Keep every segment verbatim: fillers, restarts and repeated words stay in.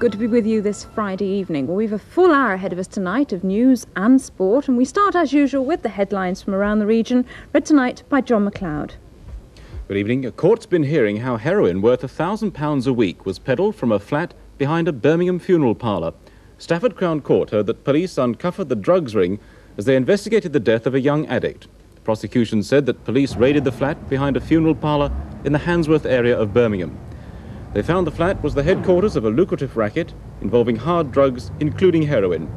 Good to be with you this Friday evening. Well, we have a full hour ahead of us tonight of news and sport, and we start as usual with the headlines from around the region, read tonight by John McLeod. Good evening. A court's been hearing how heroin worth one thousand pounds a week was peddled from a flat behind a Birmingham funeral parlour. Stafford Crown Court heard that police uncovered the drugs ring as they investigated the death of a young addict. The prosecution said that police raided the flat behind a funeral parlour in the Handsworth area of Birmingham. They found the flat was the headquarters of a lucrative racket involving hard drugs, including heroin.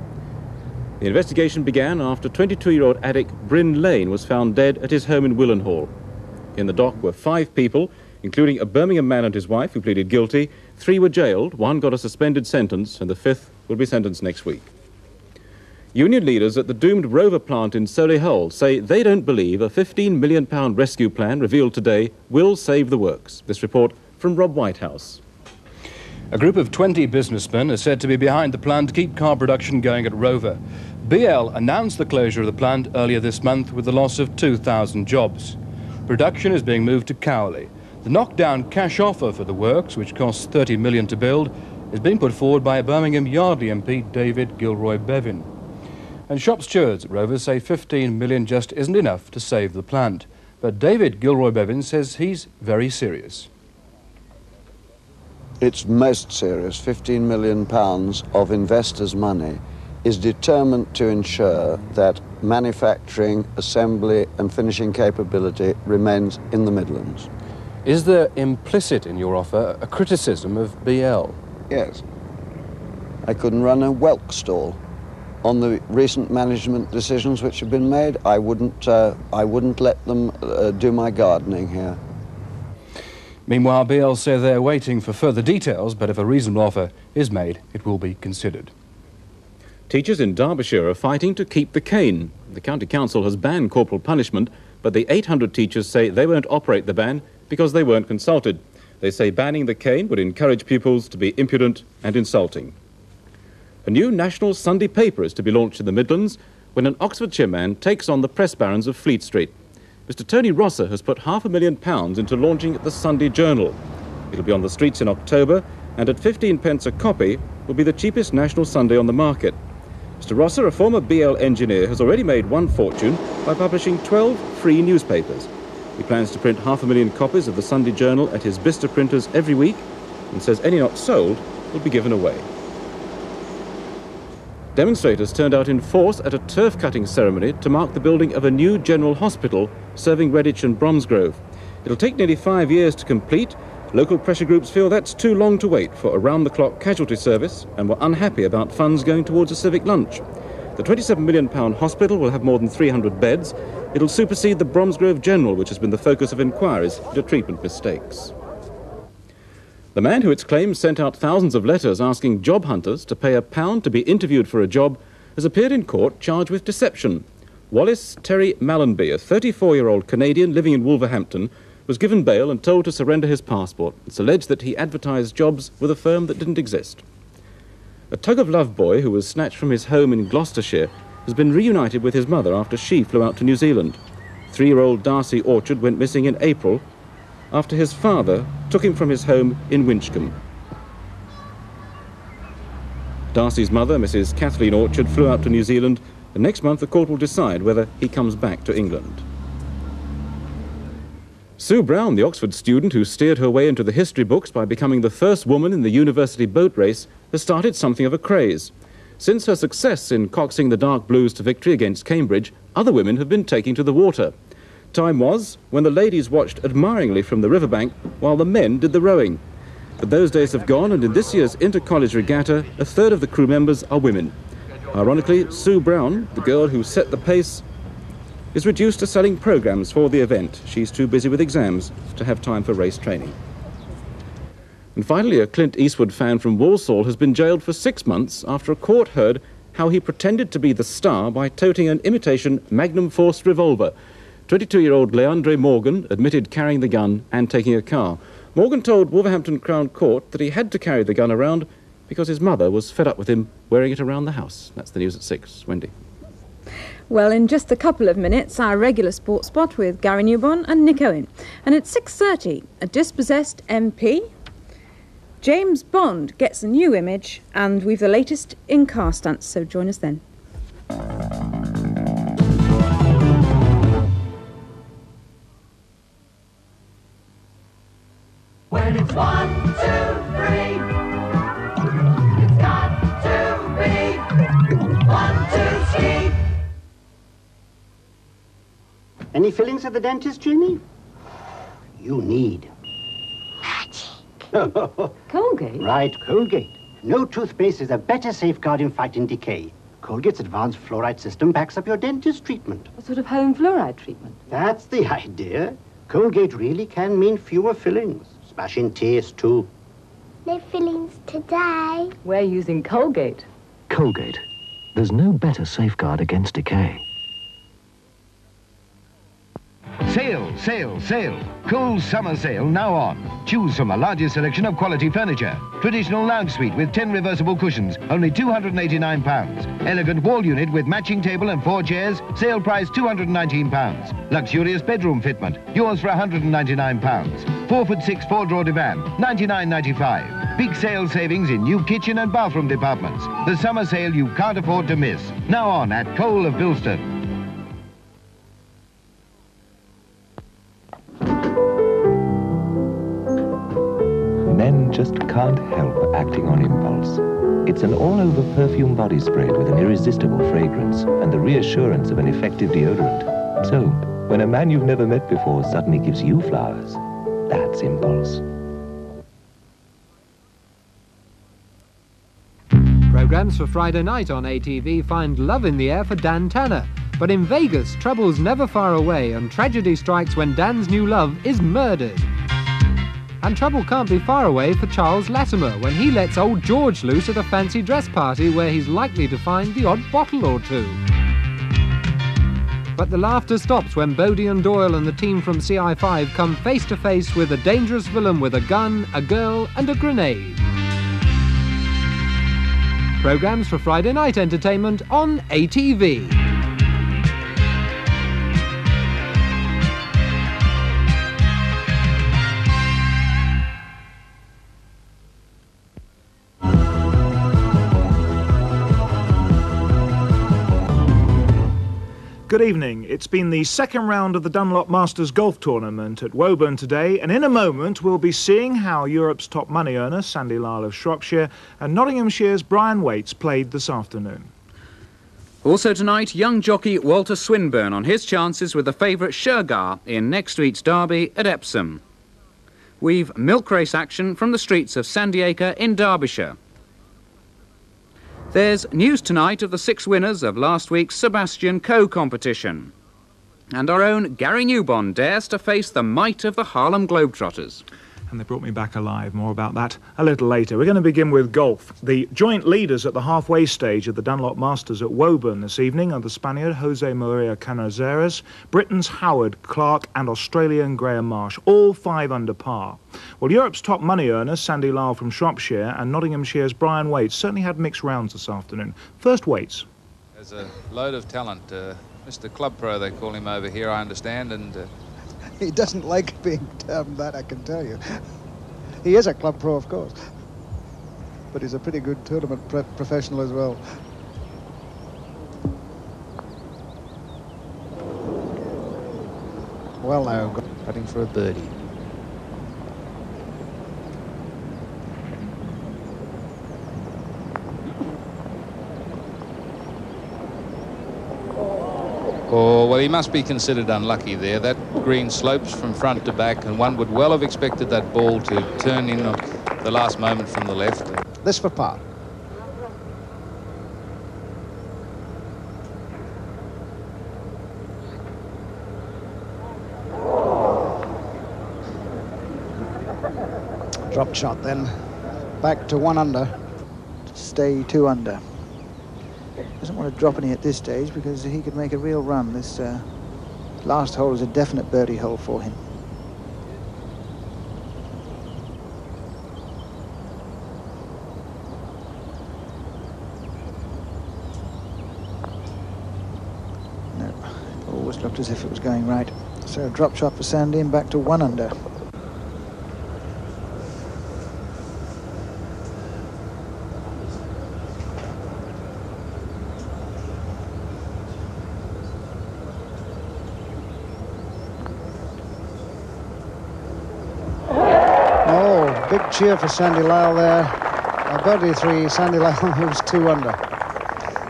The investigation began after twenty-two-year-old addict Bryn Lane was found dead at his home in Willenhall. In the dock were five people, including a Birmingham man and his wife who pleaded guilty. Three were jailed, one got a suspended sentence, and the fifth will be sentenced next week. Union leaders at the doomed Rover plant in Solihull say they don't believe a fifteen million pounds rescue plan revealed today will save the works. This report from Rob Whitehouse. A group of twenty businessmen are said to be behind the plan to keep car production going at Rover. B L announced the closure of the plant earlier this month with the loss of two thousand jobs. Production is being moved to Cowley. The knockdown cash offer for the works, which costs thirty million pounds to build, is being put forward by Birmingham Yardley M P David Gilroy Bevan. And shop stewards at Rover say fifteen million pounds just isn't enough to save the plant. But David Gilroy Bevan says he's very serious. It's most serious. fifteen million pounds of investors' money is determined to ensure that manufacturing, assembly and finishing capability remains in the Midlands. Is there implicit in your offer a criticism of B L? Yes. I couldn't run a whelk stall. On the recent management decisions which have been made, I wouldn't, uh, I wouldn't let them uh, do my gardening here. Meanwhile, B L say they're waiting for further details, but if a reasonable offer is made, it will be considered. Teachers in Derbyshire are fighting to keep the cane. The county council has banned corporal punishment, but the eight hundred teachers say they won't operate the ban because they weren't consulted. They say banning the cane would encourage pupils to be impudent and insulting. A new national Sunday paper is to be launched in the Midlands when an Oxfordshire man takes on the press barons of Fleet Street. Mister Tony Rosser has put half a million pounds into launching the Sunday Journal. It'll be on the streets in October, and at fifteen pence a copy will be the cheapest national Sunday on the market. Mister Rosser, a former B L engineer, has already made one fortune by publishing twelve free newspapers. He plans to print half a million copies of the Sunday Journal at his Bicester printers every week and says any not sold will be given away. Demonstrators turned out in force at a turf-cutting ceremony to mark the building of a new general hospital serving Redditch and Bromsgrove. It'll take nearly five years to complete. Local pressure groups feel that's too long to wait for a round-the-clock casualty service and were unhappy about funds going towards a civic lunch. The twenty-seven million pounds hospital will have more than three hundred beds. It'll supersede the Bromsgrove General, which has been the focus of inquiries into treatment mistakes. The man who it's claimed sent out thousands of letters asking job hunters to pay a pound to be interviewed for a job has appeared in court charged with deception. Wallace Terry Malanby, a thirty-four-year-old Canadian living in Wolverhampton, was given bail and told to surrender his passport. It's alleged that he advertised jobs with a firm that didn't exist. A tug-of-love boy who was snatched from his home in Gloucestershire has been reunited with his mother after she flew out to New Zealand. Three-year-old Darcy Orchard went missing in April after his father took him from his home in Winchcombe. Darcy's mother, Missus Kathleen Orchard, flew out to New Zealand, and next month the court will decide whether he comes back to England. Sue Brown, the Oxford student who steered her way into the history books by becoming the first woman in the university boat race, has started something of a craze. Since her success in coaxing the dark blues to victory against Cambridge, other women have been taking to the water. Time was when the ladies watched admiringly from the riverbank while the men did the rowing. But those days have gone, and in this year's inter-college regatta, a third of the crew members are women. Ironically, Sue Brown, the girl who set the pace, is reduced to selling programmes for the event. She's too busy with exams to have time for race training. And finally, a Clint Eastwood fan from Walsall has been jailed for six months after a court heard how he pretended to be the star by toting an imitation Magnum Force revolver. twenty-two-year-old Leandre Morgan admitted carrying the gun and taking a car. Morgan told Wolverhampton Crown Court that he had to carry the gun around because his mother was fed up with him wearing it around the house. That's the news at six. Wendy. Well, in just a couple of minutes, our regular sports spot with Gary Newborn and Nick Owen. And at six thirty, a dispossessed M P James Bond gets a new image, and we've the latest in car stunts, so join us then. When it's one, two, three, it's got to be one, two, three. Any fillings at the dentist, Jimmy? You need Colgate? Right, Colgate. No toothpaste is a better safeguard in fighting decay. Colgate's advanced fluoride system backs up your dentist treatment. A sort of home fluoride treatment? That's the idea. Colgate really can mean fewer fillings. Smashing tears, too. No fillings today. We're using Colgate. Colgate. There's no better safeguard against decay. Sale, sale, sale. Cool summer sale now on. Choose from a larger selection of quality furniture. Traditional lounge suite with ten reversible cushions, only two hundred and eighty-nine pounds. Elegant wall unit with matching table and four chairs, sale price two hundred and nineteen pounds. Luxurious bedroom fitment, yours for one hundred and ninety-nine pounds. Four foot six four-drawer divan, ninety-nine ninety-five. Big sale savings in new kitchen and bathroom departments. The summer sale you can't afford to miss. Now on at Cole of Bilston. Men just can't help acting on impulse. It's an all-over perfume body spray with an irresistible fragrance and the reassurance of an effective deodorant. So, when a man you've never met before suddenly gives you flowers, that's impulse. Programs for Friday night on A T V find love in the air for Dan Tanner. But in Vegas, trouble's never far away and tragedy strikes when Dan's new love is murdered. And trouble can't be far away for Charles Latimer when he lets old George loose at a fancy dress party where he's likely to find the odd bottle or two. But the laughter stops when Bodie and Doyle and the team from C I five come face to face with a dangerous villain with a gun, a girl and a grenade. Programmes for Friday night entertainment on A T V. Good evening. It's been the second round of the Dunlop Masters golf tournament at Woburn today, and in a moment we'll be seeing how Europe's top money earner, Sandy Lyle of Shropshire, and Nottinghamshire's Brian Waits played this afternoon. Also tonight, young jockey Walter Swinburne on his chances with the favourite Shergar in next week's derby at Epsom. We've milk race action from the streets of Sandyacre in Derbyshire. There's news tonight of the six winners of last week's Sebastian Coe competition. And our own Gary Newbond dares to face the might of the Harlem Globetrotters. And they brought me back alive. More about that a little later. We're going to begin with golf. The joint leaders at the halfway stage of the Dunlop Masters at Woburn this evening are the Spaniard Jose Maria Canizares, Britain's Howard Clark and Australian Graham Marsh, all five under par. Well, Europe's top money earner, Sandy Lyle from Shropshire, and Nottinghamshire's Brian Waits certainly had mixed rounds this afternoon. First, Waits. There's a load of talent. Uh, Mister Club Pro, they call him over here, I understand, and uh, he doesn't like being termed that, I can tell you. He is a club pro, of course, but he's a pretty good tournament pre professional as well. Well, now, putting for a birdie. Oh, well, he must be considered unlucky there. That green slopes from front to back, and one would well have expected that ball to turn in the last moment from the left. This for par. Drop shot then. Back to one under. Stay two under. Doesn't want to drop any at this stage because he could make a real run. This uh, last hole is a definite birdie hole for him. No, it always looked as if it was going right. So a drop shot for Sandy and back to one under. cheer for Sandy Lyle there. A birdie three, Sandy Lyle moves two under.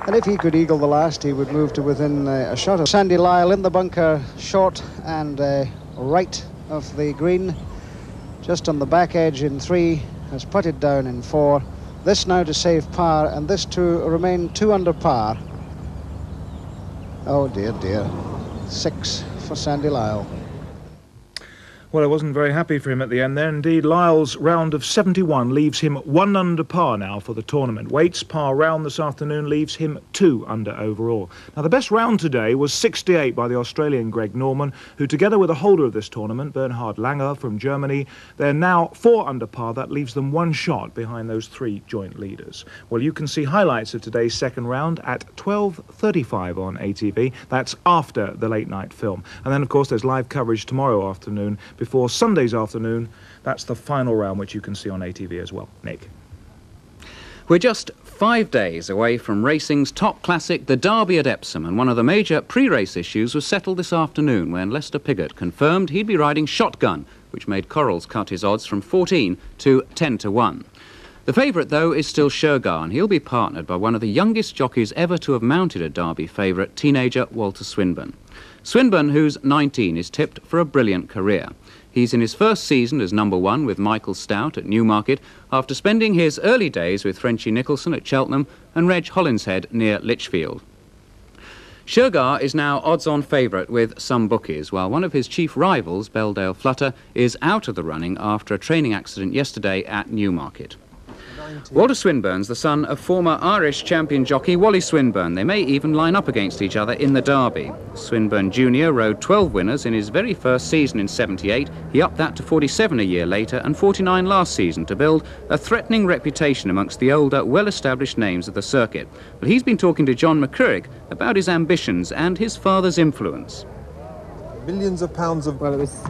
And if he could eagle the last, he would move to within uh, a shot of Sandy Lyle in the bunker, short and uh, right of the green. Just on the back edge in three, has putted down in four. This now to save par, and this to remain two under par. Oh dear, dear. Six for Sandy Lyle. Well, it wasn't very happy for him at the end there. Indeed, Lyle's round of seventy-one leaves him one under par now for the tournament. Waits' par round this afternoon leaves him two under overall. Now, the best round today was sixty-eight by the Australian Greg Norman, who, together with a holder of this tournament, Bernhard Langer from Germany, they're now four under par. That leaves them one shot behind those three joint leaders. Well, you can see highlights of today's second round at twelve thirty-five on A T V. That's after the late-night film. And then, of course, there's live coverage tomorrow afternoon before Sunday's afternoon. That's the final round, which you can see on A T V as well. Nick. We're just five days away from racing's top classic, the Derby at Epsom, and one of the major pre-race issues was settled this afternoon when Lester Piggott confirmed he'd be riding Shotgun, which made Corrals cut his odds from fourteen to ten to one. The favourite, though, is still Shergar, and he'll be partnered by one of the youngest jockeys ever to have mounted a Derby favourite, teenager Walter Swinburne. Swinburne, who's nineteen, is tipped for a brilliant career. He's in his first season as number one with Michael Stout at Newmarket after spending his early days with Frenchie Nicholson at Cheltenham and Reg Holinshead near Lichfield. Shergar is now odds-on favourite with some bookies, while one of his chief rivals, Beldale Flutter, is out of the running after a training accident yesterday at Newmarket. Walter Swinburne's the son of former Irish champion jockey Wally Swinburne. They may even line up against each other in the Derby. Swinburne Junior rode twelve winners in his very first season in seventy-eight. He upped that to forty-seven a year later and forty-nine last season to build a threatening reputation amongst the older, well-established names of the circuit. But he's been talking to John McCurrick about his ambitions and his father's influence. Millions of pounds of... Well, it was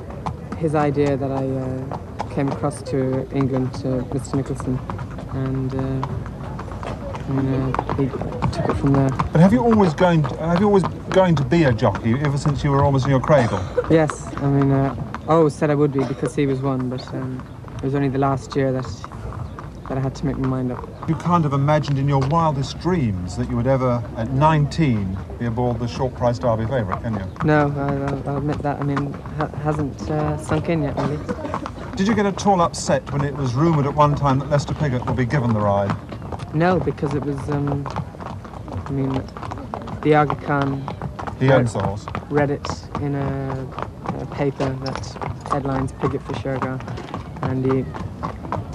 his idea that I uh, came across to England to Mister Nicholson. And, uh, and uh, he took it from there. But have you always going? To, have you always going to be a jockey ever since you were almost in your cradle? Yes, I mean, uh, I always said I would be because he was one, but um, it was only the last year that that I had to make my mind up. You can't have imagined in your wildest dreams that you would ever, at nineteen, be aboard the short-priced Derby favourite, can you? No, I, I'll admit that. I mean, ha hasn't uh, sunk in yet, really. Did you get at all upset when it was rumoured at one time that Lester Piggott would be given the ride? No, because it was, um, I mean, the Aga Khan... He owns those. ...read it in a, a paper that headlines Piggott for Shergar, and he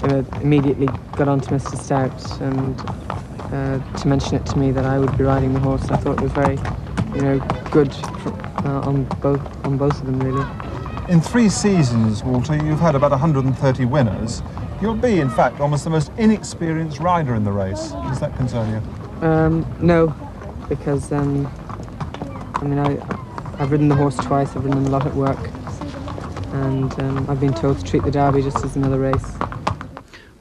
uh, immediately got on to Mister Stout and uh, to mention it to me that I would be riding the horse. I thought it was very, you know, good for, uh, on, both, on both of them, really. In three seasons, Walter, you've had about one hundred thirty winners. You'll be, in fact, almost the most inexperienced rider in the race. Does that concern you? Um, no, because, um, I mean, I, I've ridden the horse twice, I've ridden a lot at work, and um, I've been told to treat the Derby just as another race.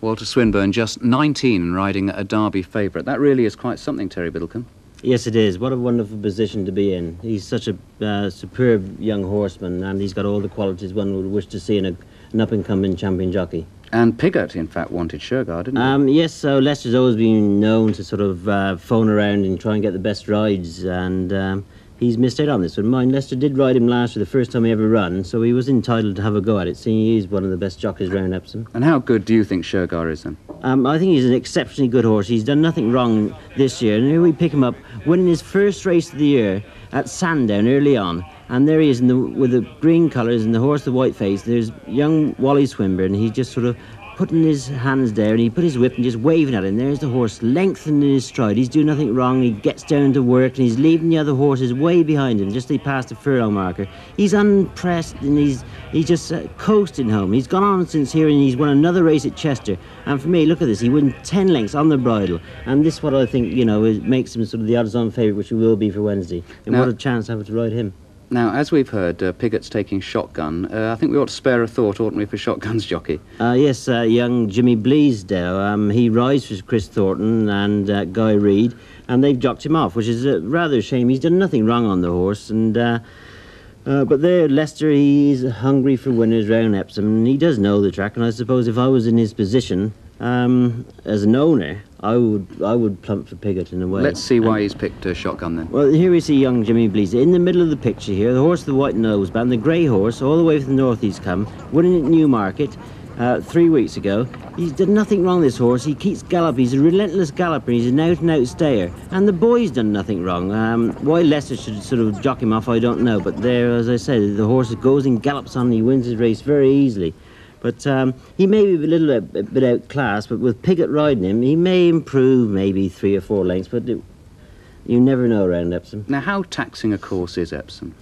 Walter Swinburne, just nineteen and riding a Derby favourite. That really is quite something, Terry Biddlecombe. Yes, it is. What a wonderful position to be in. He's such a uh, superb young horseman, and he's got all the qualities one would wish to see in a, an up-and-coming champion jockey. And Piggott, in fact, wanted Shergar, didn't he? Um, yes, so Lester's always been known to sort of uh, phone around and try and get the best rides, and um, he's missed out on this one. Mind, Lester did ride him last for the first time he ever ran, so he was entitled to have a go at it, seeing he is one of the best jockeys round Epsom. And how good do you think Shergar is, then? Um, I think he's an exceptionally good horse. He's done nothing wrong this year, and here we pick him up winning his first race of the year at Sandown early on, and there he is in the, with the green colours and the horse the white face. There's young Wally Swinburne, and he's just sort of putting his hands there, and he put his whip and just waving at him. There's the horse lengthening his stride. He's doing nothing wrong. He gets down to work, and he's leaving the other horses way behind him just as he passed the furlong marker. He's unpressed, and he's he's just uh, coasting home. He's gone on since here, and he's won another race at Chester. And for me, look at this. He won ten lengths on the bridle, and this is what I think, you know, it makes him sort of the odds-on favourite, which he will be for Wednesday. And now, what a chance having to ride him. Now, as we've heard, uh, Piggott's taking Shotgun. Uh, I think we ought to spare a thought, oughtn't we, for Shotgun's jockey? Uh, yes, uh, young Jimmy Bleasdale. Um, he rides for Chris Thornton and uh, Guy Reid, and they've jocked him off, which is uh, rather a shame. He's done nothing wrong on the horse, and uh, Uh, but there, Lester, he's hungry for winners round Epsom, and he does know the track, and I suppose if I was in his position, um, as an owner, I would I would plump for Piggott in a way. Let's see why um, he's picked a shotgun then. Well, here we see young Jimmy Bleaser in the middle of the picture here, the horse of the white noseband, the grey horse, all the way from the north he's come, winning at Newmarket uh, three weeks ago. He's done nothing wrong, this horse. He keeps galloping. He's a relentless galloper. He's an out-and-out stayer. And the boy's done nothing wrong. Um, why Lester should sort of jock him off, I don't know. But there, as I say, the horse goes and gallops on. And he wins his race very easily. But um, he may be a little bit, a bit outclassed, but with Piggott riding him, he may improve maybe three or four lengths. But it, you never know around Epsom. Now, how taxing a course is Epsom?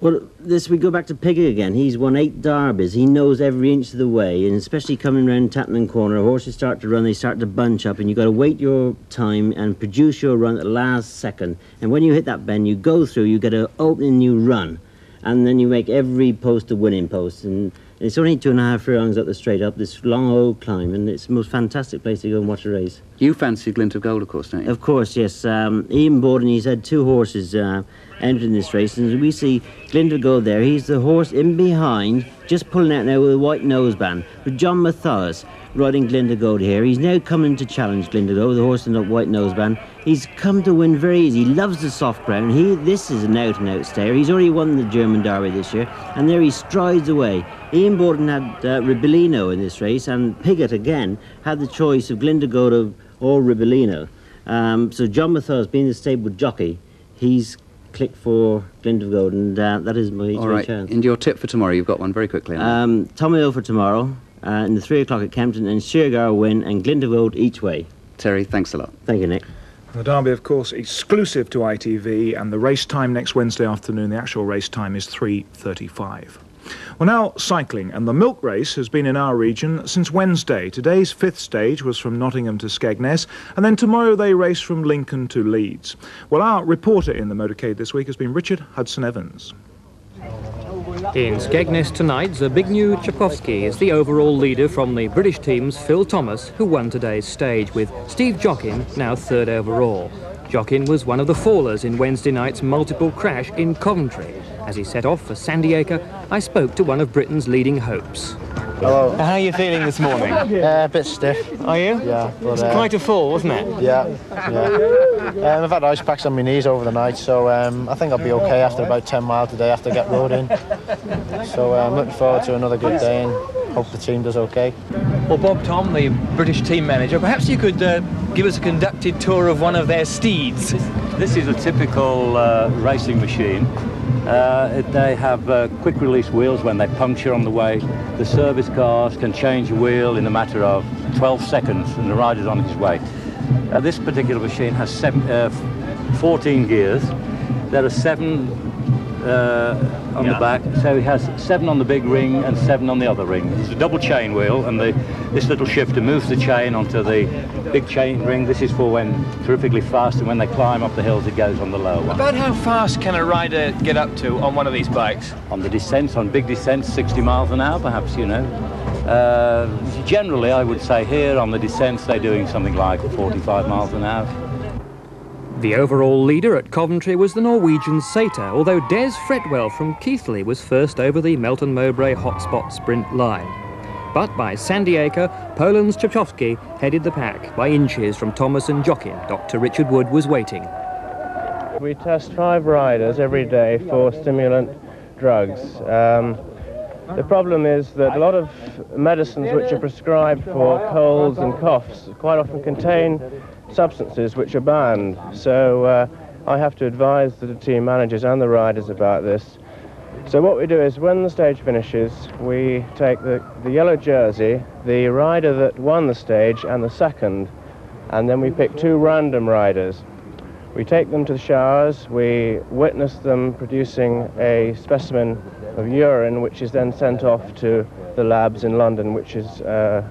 Well, this we go back to Piggott again. He's won eight derbies. He knows every inch of the way, and especially coming round Tattenham Corner, horses start to run, they start to bunch up, and you've got to wait your time and produce your run at the last second. And when you hit that bend, you go through, you get an opening, you run, and then you make every post a winning post. And it's only two and a half furlongs up the straight up, this long old climb, and it's the most fantastic place to go and watch a race. You fancy Glint of Gold, of course, don't you? Of course, yes. Um, Ian Borden, he's had two horses uh, entering this race, and we see Glint of Gold there. He's the horse in behind, just pulling out now with a white noseband, with John Mathias riding Glint of Gold here. He's now coming to challenge Glint of Gold, the horse in the white noseband. He's come to win very easy. He loves the soft ground. He, this is an out-and-out stayer. He's already won the German Derby this year, and there he strides away. Ian Borden had uh, Ribellino in this race, and Piggott, again, had the choice of Glint of Gold of or Ribellino. Um, so John Mathias, being the stable jockey, he's clicked for Glint of Gold, and uh, that is my, All right. my chance. And your tip for tomorrow, you've got one very quickly. Um, Tommy O for tomorrow, uh, in the three o'clock at Kempton, and Shergar win, and Glint of Gold each way. Terry, thanks a lot. Thank you, Nick. The derby, of course, exclusive to I T V, and the race time next Wednesday afternoon, the actual race time is three thirty-five. Well, now cycling, and the milk race has been in our region since Wednesday. Today's fifth stage was from Nottingham to Skegness, and then tomorrow they race from Lincoln to Leeds. Well, our reporter in the motorcade this week has been Richard Hudson-Evans. In Skegness tonight, Zbigniew Czapkowski is the overall leader from the British team's Phil Thomas, who won today's stage, with Steve Jockin now third overall. Jockin was one of the fallers in Wednesday night's multiple crash in Coventry. As he set off for Sandyacre, I spoke to one of Britain's leading hopes. Hello. How are you feeling this morning? Yeah, a bit stiff. Are you? Yeah. But, it's uh, quite a fall, wasn't it? Yeah. yeah. Um, I've had ice packs on my knees over the night, so um, I think I'll be okay after about ten miles today after I get rode in. So I'm um, looking forward to another good day and hope the team does okay. Well, Bob Tom, the British team manager, perhaps you could uh, give us a conducted tour of one of their steeds. This, this is a typical uh, racing machine. Uh, they have uh, quick release wheels when they puncture on the way. The service cars can change a wheel in a matter of twelve seconds and the rider's on his way. Uh, this particular machine has seven, uh, fourteen gears. There are seven uh, on yeah. the back, so he has seven on the big ring and seven on the other ring. It's a double chain wheel, and the, this little shifter moves the chain onto the big chain ring. This is for when terrifically fast, and when they climb up the hills it goes on the lower one. About how fast can a rider get up to on one of these bikes? On the descents, on big descents, sixty miles an hour perhaps, you know. Uh, generally I would say here on the descents they're doing something like forty-five miles an hour. The overall leader at Coventry was the Norwegian Sæter, although Des Fretwell from Keighley was first over the Melton Mowbray hotspot sprint line. But by Sandyacre, Poland's Czapkowski headed the pack by inches from Thomas and Jockin. Doctor Richard Wood was waiting. We test five riders every day for stimulant drugs. Um, the problem is that a lot of medicines which are prescribed for colds and coughs quite often contain substances which are banned, so uh, I have to advise the team managers and the riders about this. So what we do is, when the stage finishes, we take the, the yellow jersey, the rider that won the stage and the second, and then we pick two random riders. We take them to the showers, we witness them producing a specimen of urine which is then sent off to the labs in London, which is, uh,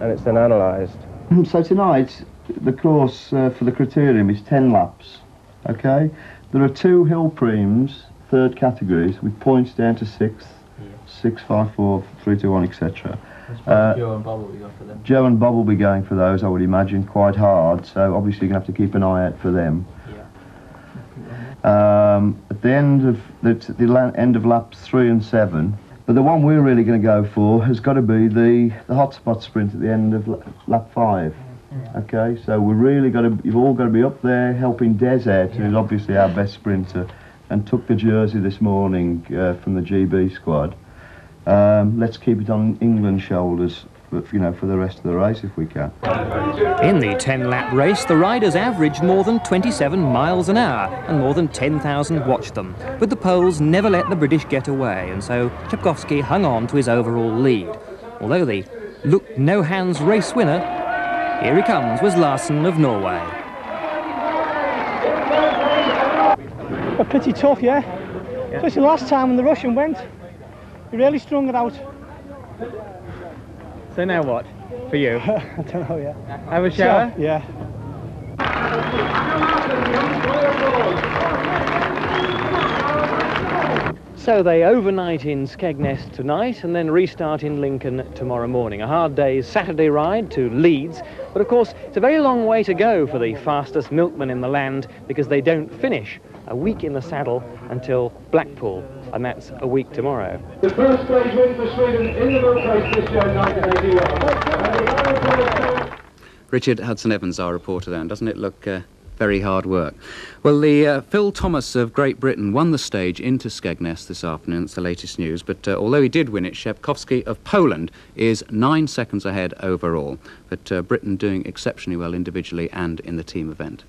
and it's then analysed. So tonight, the course uh, for the criterium is ten laps, okay? There are two hill primes, third categories, with points down to sixth, yeah. six, five, four, three, two, one, et cetera. Uh, Joe and Bob will be going for them. Joe and Bob will be going for those, I would imagine, quite hard, so obviously you're going to have to keep an eye out for them. Yeah. Um, um, at the end of the, the end of laps three and seven. But the one we're really going to go for has got to be the the hotspot sprint at the end of lap five. Yeah. Okay, so we're really got to. You've all got to be up there helping Des out, yeah. who's obviously our best sprinter, and took the jersey this morning uh, from the G B squad. Um, let's keep it on England's shoulders. But, you know, for the rest of the race if we can. In the ten lap race, the riders averaged more than twenty-seven miles an hour and more than ten thousand watched them. But the Poles never let the British get away, and so Czapkowski hung on to his overall lead. Although the look no hands race winner, here he comes, was Larsen of Norway. Well, pretty tough, yeah. yeah. Especially last time when the Russian went, he really strung it out. So now what? For you? I don't know, yeah. Have a shower? So, yeah. So they overnight in Skegness tonight and then restart in Lincoln tomorrow morning. A hard day's Saturday ride to Leeds, but of course it's a very long way to go for the fastest milkman in the land because they don't finish a week in the saddle until Blackpool, and that's a week tomorrow. The first stage win for Sweden in the milk race this year, nineteen eighty-one. Richard Hudson-Evans, our reporter there, and doesn't it look uh, very hard work? Well, the uh, Phil Thomas of Great Britain won the stage into Skegness this afternoon, that's the latest news, but uh, although he did win it, Szepkowski of Poland is nine seconds ahead overall, but uh, Britain doing exceptionally well individually and in the team event.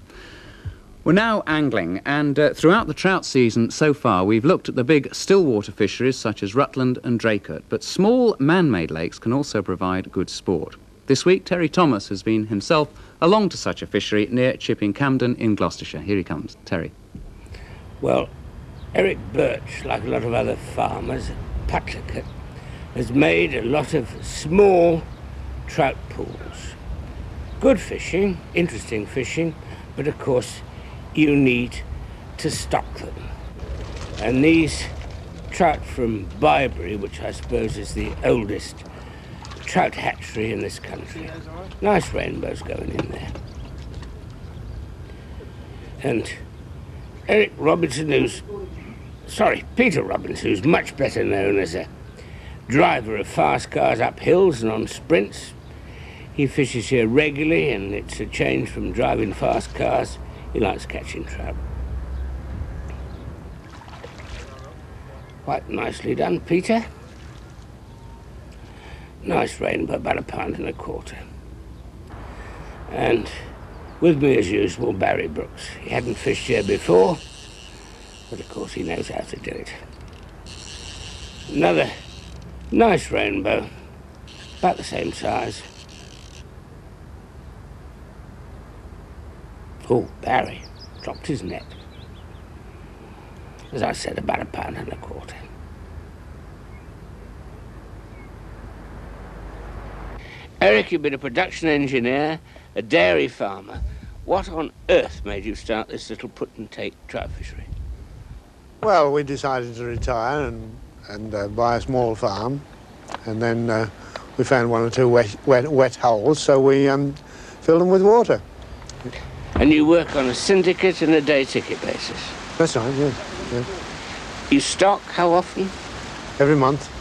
We're now angling, and uh, throughout the trout season so far we've looked at the big stillwater fisheries such as Rutland and Draycott, but small man-made lakes can also provide good sport. This week Terry Thomas has been himself along to such a fishery near Chipping Camden in Gloucestershire. Here he comes, Terry. Well, Eric Birch, like a lot of other farmers, Patrick, has made a lot of small trout pools. Good fishing, interesting fishing, but of course you need to stock them. And these trout from Bybury, which I suppose is the oldest trout hatchery in this country. Nice rainbows going in there. And Eric Robinson, who's, sorry, Peter Robinson, who's much better known as a driver of fast cars up hills and on sprints. He fishes here regularly, and it's a change from driving fast cars. He likes catching trout. Quite nicely done, Peter. Nice rainbow, about a pound and a quarter. And with me, as usual, Barry Brooks. He hadn't fished here before, but of course he knows how to do it. Another nice rainbow, about the same size. Oh, Barry dropped his net. As I said, about a pound and a quarter. Eric, you've been a production engineer, a dairy farmer. What on earth made you start this little put-and-take trout fishery? Well, we decided to retire and, and uh, buy a small farm, and then uh, we found one or two wet, wet, wet holes, so we um, filled them with water. And you work on a syndicate and a day ticket basis? That's right, yes. Yeah, yeah. You stock how often? Every month.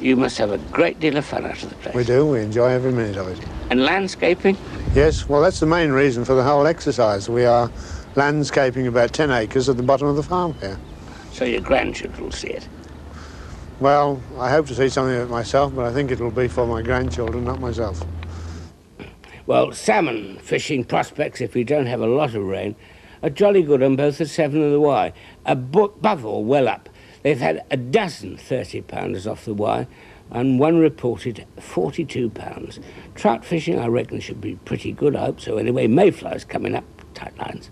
You must have a great deal of fun out of the place. We do, we enjoy every minute of it. And landscaping? Yes, well that's the main reason for the whole exercise. We are landscaping about ten acres at the bottom of the farm here. So your grandchildren will see it? Well, I hope to see something of it myself, but I think it'll be for my grandchildren, not myself. Well, salmon fishing prospects, if we don't have a lot of rain, are jolly good on both the Severn and the Wye. Above all, well up. They've had a dozen thirty pounders off the Wye, and one reported forty-two pounds. Trout fishing, I reckon, should be pretty good, I hope so. Anyway, mayflies coming up, tight lines.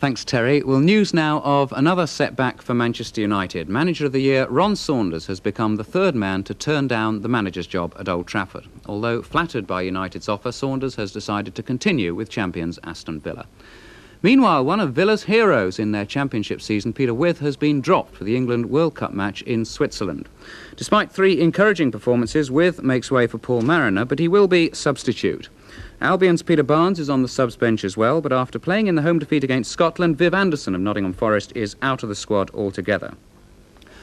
Thanks, Terry. Well, news now of another setback for Manchester United. Manager of the Year Ron Saunders has become the third man to turn down the manager's job at Old Trafford. Although flattered by United's offer, Saunders has decided to continue with champions Aston Villa. Meanwhile, one of Villa's heroes in their championship season, Peter Withe, has been dropped for the England World Cup match in Switzerland. Despite three encouraging performances, Withe makes way for Paul Mariner, but he will be substitute. Albion's Peter Barnes is on the subs bench as well, but after playing in the home defeat against Scotland, Viv Anderson of Nottingham Forest is out of the squad altogether.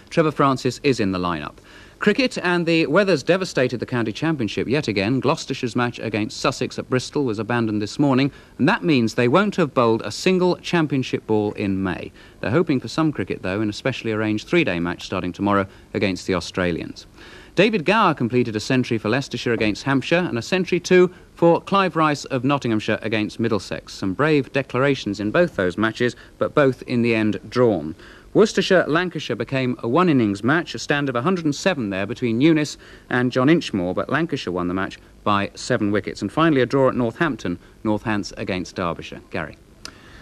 Trevor Francis is in the lineup. Cricket, and the weather's devastated the county championship yet again. Gloucestershire's match against Sussex at Bristol was abandoned this morning, and that means they won't have bowled a single championship ball in May. They're hoping for some cricket, though, in a specially arranged three-day match starting tomorrow against the Australians. David Gower completed a century for Leicestershire against Hampshire, and a century, too, for Clive Rice of Nottinghamshire against Middlesex. Some brave declarations in both those matches, but both in the end drawn. Worcestershire-Lancashire became a one-innings match, a stand of one hundred and seven there between Eunice and John Inchmore, but Lancashire won the match by seven wickets. And finally, a draw at Northampton, Northants against Derbyshire. Gary.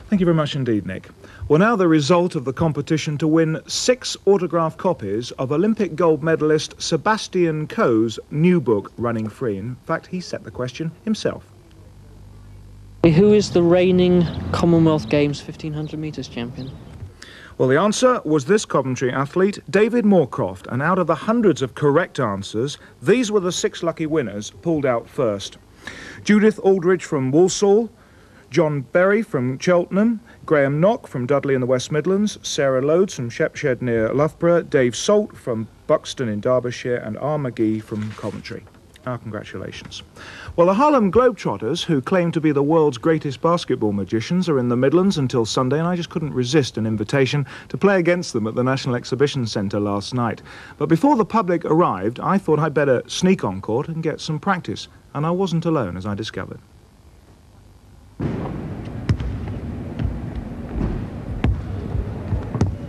Thank you very much indeed, Nick. Well, now the result of the competition to win six autographed copies of Olympic gold medalist Sebastian Coe's new book, Running Free. In fact, he set the question himself. Who is the reigning Commonwealth Games fifteen hundred metres champion? Well, the answer was this Coventry athlete, David Moorcroft, and out of the hundreds of correct answers, these were the six lucky winners pulled out first. Judith Aldridge from Walsall, John Berry from Cheltenham, Graham Knock from Dudley in the West Midlands, Sarah Lodes from Shepshed near Loughborough, Dave Salt from Buxton in Derbyshire, and R. McGee from Coventry. Our congratulations. Well, the Harlem Globetrotters, who claim to be the world's greatest basketball magicians, are in the Midlands until Sunday, and I just couldn't resist an invitation to play against them at the National Exhibition Centre last night. But before the public arrived, I thought I'd better sneak on court and get some practice, and I wasn't alone, as I discovered.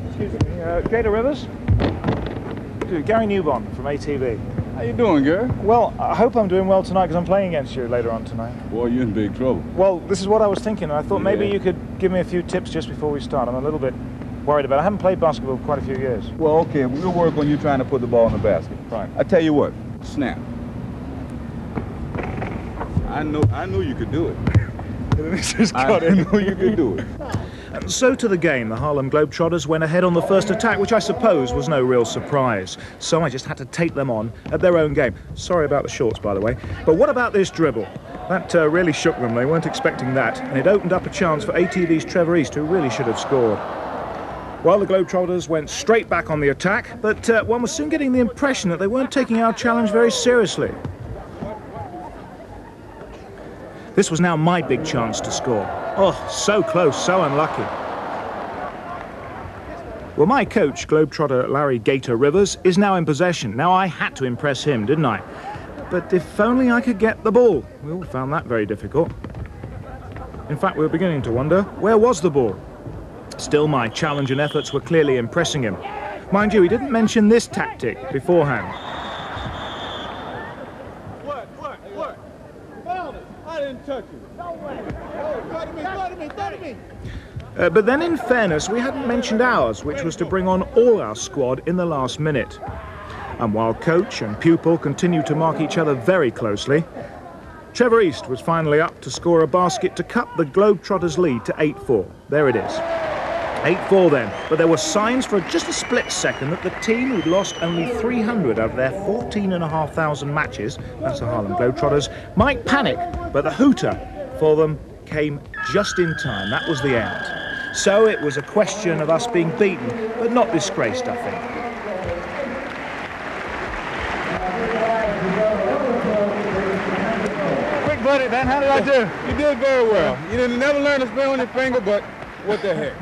Excuse me, uh, Jada Rivers? Gary Newbond from A T V. How you doing, Gary? Well, I hope I'm doing well tonight, because I'm playing against you later on tonight. Boy, you're in big trouble. Well, this is what I was thinking, and I thought yeah. maybe you could give me a few tips just before we start. I'm a little bit worried about it. I haven't played basketball for quite a few years. Well, okay, we'll work on you trying to put the ball in the basket. Right. I tell you what, snap. I know, I knew you could do it. This is got I in. knew you could do it. And so to the game, the Harlem Globetrotters went ahead on the first attack, which I suppose was no real surprise. So I just had to take them on at their own game. Sorry about the shorts, by the way. But what about this dribble? That uh, really shook them. They weren't expecting that. And it opened up a chance for A T V's Trevor East, who really should have scored. Well, the Globetrotters went straight back on the attack, but uh, one was soon getting the impression that they weren't taking our challenge very seriously. This was now my big chance to score. Oh, so close, so unlucky. Well, my coach, Globetrotter Larry Gator Rivers, is now in possession. Now, I had to impress him, didn't I? But if only I could get the ball. We all found that very difficult. In fact, we were beginning to wonder, where was the ball? Still, my challenge and efforts were clearly impressing him. Mind you, he didn't mention this tactic beforehand. Uh, but then, in fairness, we hadn't mentioned ours, which was to bring on all our squad in the last minute. And while coach and pupil continued to mark each other very closely, Trevor East was finally up to score a basket to cut the Globetrotters' lead to eight four. There it is. eight four then, but there were signs for just a split second that the team who'd lost only three hundred of their fourteen and a half thousand matches, that's the Harlem Globetrotters, might panic, but the hooter for them came just in time. That was the end. So it was a question of us being beaten, but not disgraced, I think. Quick buddy, man, how did I do? You did very well. You didn't never learn to spin on your finger, but what the heck?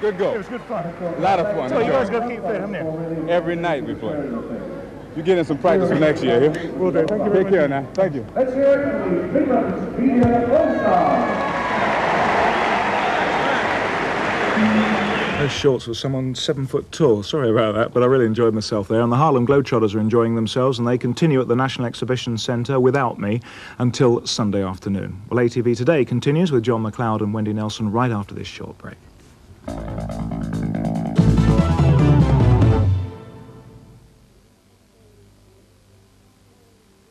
Good goal. It was good fun. A lot of fun. So you guys got to keep fit, haven't you? Every night we play. You're getting some practice for next year. Here. We'll do. Thank you very much. Take care now. Thank you. Let's hear it from the Peter Wolfstar. Those shorts were someone seven foot tall. Sorry about that, but I really enjoyed myself there. And the Harlem Globetrotters are enjoying themselves, and they continue at the National Exhibition Centre without me until Sunday afternoon. Well, A T V Today continues with John McLeod and Wendy Nelson right after this short break.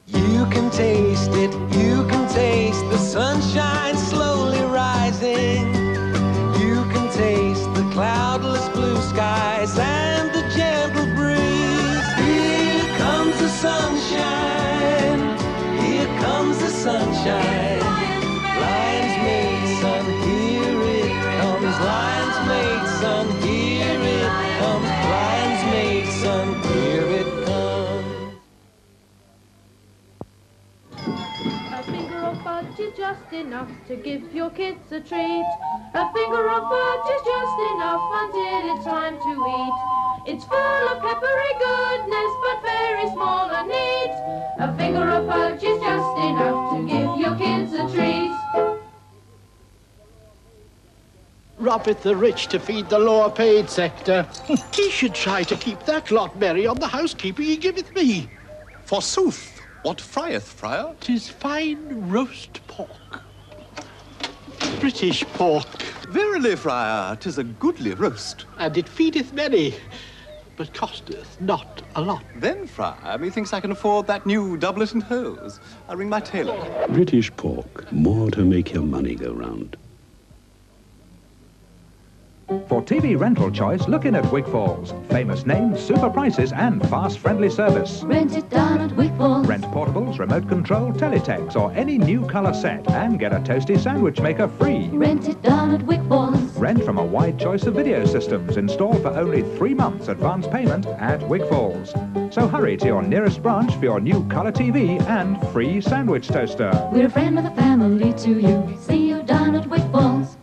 You can taste it, you can taste the sunshine slowly rising. You can taste the cloudless blue skies and the gentle breeze. Here comes the sunshine, here comes the sunshine. enough to give your kids a treat. A finger of fudge is just enough until it's time to eat. It's full of peppery goodness, but very small and neat. A finger of fudge is just enough to give your kids a treat. Robbeth the rich to feed the lower paid sector. He should try to keep that lot merry on the housekeeping he giveth me. Forsooth, what frieth, friar? 'Tis fine roast pork. British pork. Verily, friar, 'tis a goodly roast. And it feedeth many, but costeth not a lot. Then, friar, methinks I can afford that new doublet and hose. I'll ring my tailor. British pork, more to make your money go round. For T V rental choice, look in at Wick Falls. Famous name, super prices and fast friendly service. Rent it down at Wick Falls. Rent portables, remote control, teletext or any new colour set and get a toasty sandwich maker free. Rent it down at Wick Falls. Rent from a wide choice of video systems installed for only three months advance payment at Wick Falls. So hurry to your nearest branch for your new colour T V and free sandwich toaster. We're a friend of the family to you. See you down at Wick Falls.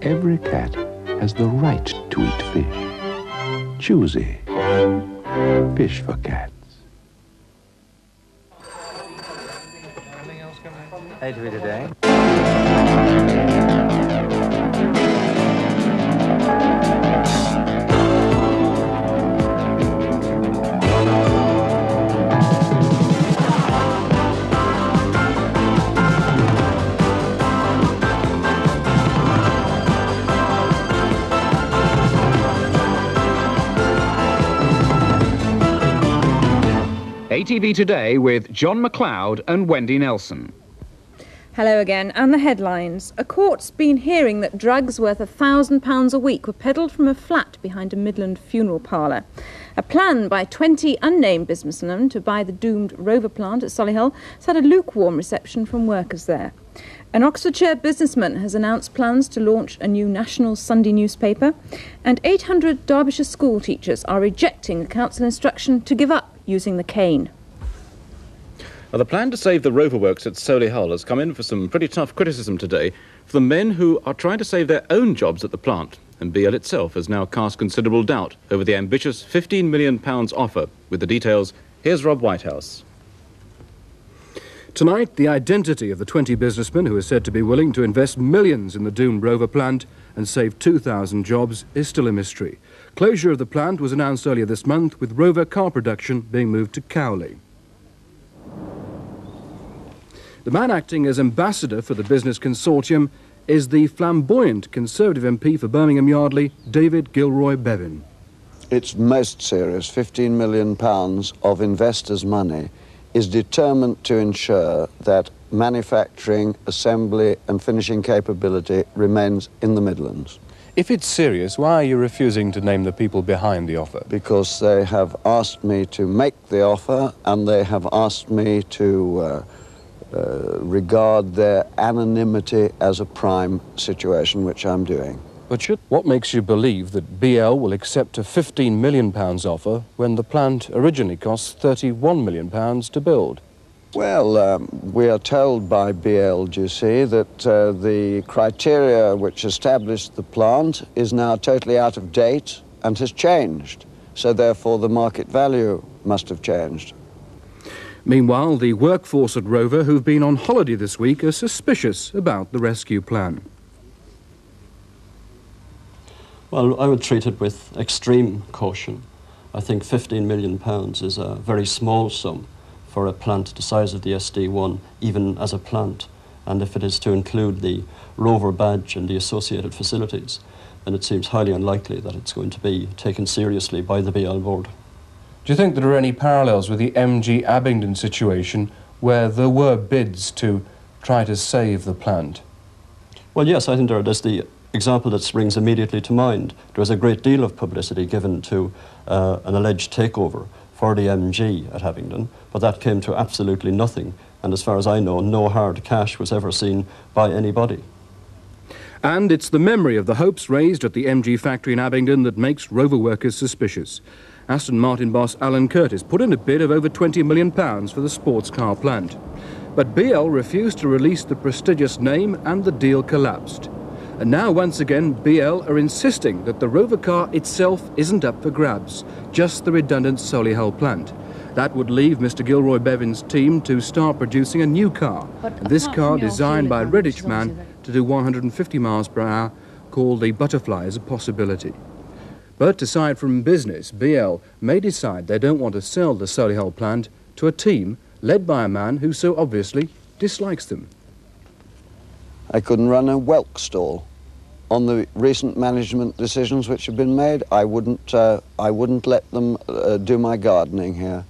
Every cat has the right to eat fish. Choosy. Fish for cats. How do we today? A T V Today with John McLeod and Wendy Nelson. Hello again, and the headlines. A court's been hearing that drugs worth one thousand pounds a week were peddled from a flat behind a Midland funeral parlour. A plan by twenty unnamed businessmen to buy the doomed Rover plant at Solihull has had a lukewarm reception from workers there. An Oxfordshire businessman has announced plans to launch a new national Sunday newspaper, and eight hundred Derbyshire school teachers are rejecting council instruction to give up using the cane. Now, the plan to save the Rover works at Solihull has come in for some pretty tough criticism today for the men who are trying to save their own jobs at the plant, and B L itself has now cast considerable doubt over the ambitious fifteen million pounds offer. With the details, here's Rob Whitehouse. Tonight, the identity of the twenty businessmen who are said to be willing to invest millions in the doomed Rover plant and save two thousand jobs is still a mystery. Closure of the plant was announced earlier this month, with Rover car production being moved to Cowley. The man acting as ambassador for the business consortium is the flamboyant Conservative M P for Birmingham Yardley, David Gilroy Bevan. It's most serious. fifteen million pounds of investors' money is determined to ensure that manufacturing, assembly and finishing capability remains in the Midlands. If it's serious, why are you refusing to name the people behind the offer? Because they have asked me to make the offer, and they have asked me to uh, uh, regard their anonymity as a prime situation, which I'm doing. But should, what makes you believe that B L will accept a fifteen million pounds offer when the plant originally cost thirty-one million pounds to build? Well, um, we are told by B L G C that uh, the criteria which established the plant is now totally out of date and has changed. So therefore the market value must have changed. Meanwhile, the workforce at Rover who've been on holiday this week are suspicious about the rescue plan. Well, I would treat it with extreme caution. I think fifteen million pounds is a very small sum for a plant the size of the S D one, even as a plant. And if it is to include the Rover badge and the associated facilities, then it seems highly unlikely that it's going to be taken seriously by the B L board. Do you think there are any parallels with the M G Abingdon situation, where there were bids to try to save the plant? Well, yes, I think there are. There's the example that springs immediately to mind. There was a great deal of publicity given to uh, an alleged takeover for the M G at Abingdon, but that came to absolutely nothing, and as far as I know, no hard cash was ever seen by anybody. And it's the memory of the hopes raised at the M G factory in Abingdon that makes Rover workers suspicious. Aston Martin boss Alan Curtis put in a bid of over twenty million pounds for the sports car plant. But B L refused to release the prestigious name and the deal collapsed. And now once again B L are insisting that the Rover car itself isn't up for grabs, just the redundant Solihull plant. That would leave Mister Gilroy Bevan's team to start producing a new car. This car designed by a Redditch man to do one hundred fifty miles per hour, called the Butterfly, is a possibility. But aside from business, B L may decide they don't want to sell the Solihull plant to a team led by a man who so obviously dislikes them. I couldn't run a whelk stall. On the recent management decisions which have been made, I wouldn't, uh, I wouldn't let them uh, do my gardening here.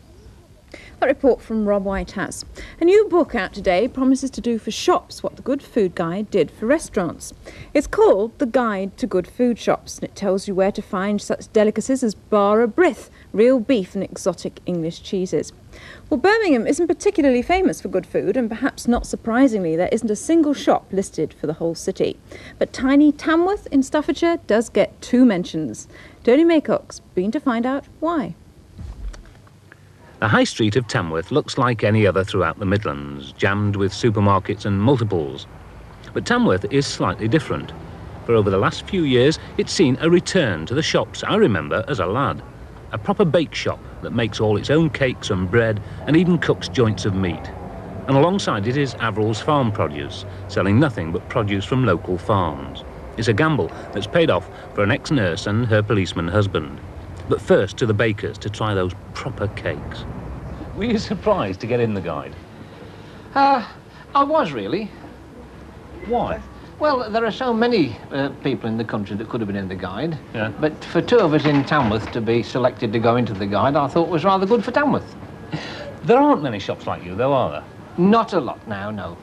A report from Rob Whitehouse. A new book out today promises to do for shops what The Good Food Guide did for restaurants. It's called The Guide to Good Food Shops, and it tells you where to find such delicacies as Bara Brith, real beef and exotic English cheeses. Well, Birmingham isn't particularly famous for good food, and perhaps not surprisingly, there isn't a single shop listed for the whole city. But tiny Tamworth in Staffordshire does get two mentions. Tony Maycock's been to find out why. The high street of Tamworth looks like any other throughout the Midlands, jammed with supermarkets and multiples. But Tamworth is slightly different. For over the last few years, it's seen a return to the shops I remember as a lad. A proper bake shop that makes all its own cakes and bread and even cooks joints of meat. And alongside it is Averill's Farm Produce, selling nothing but produce from local farms. It's a gamble that's paid off for an ex-nurse and her policeman husband. But first to the bakers to try those proper cakes. Were you surprised to get in the guide? Uh, I was really. Why? Well, there are so many uh, people in the country that could have been in the guide. Yeah. But for two of us in Tamworth to be selected to go into the guide, I thought was rather good for Tamworth. There aren't many shops like you, though, are there? Not a lot now, no.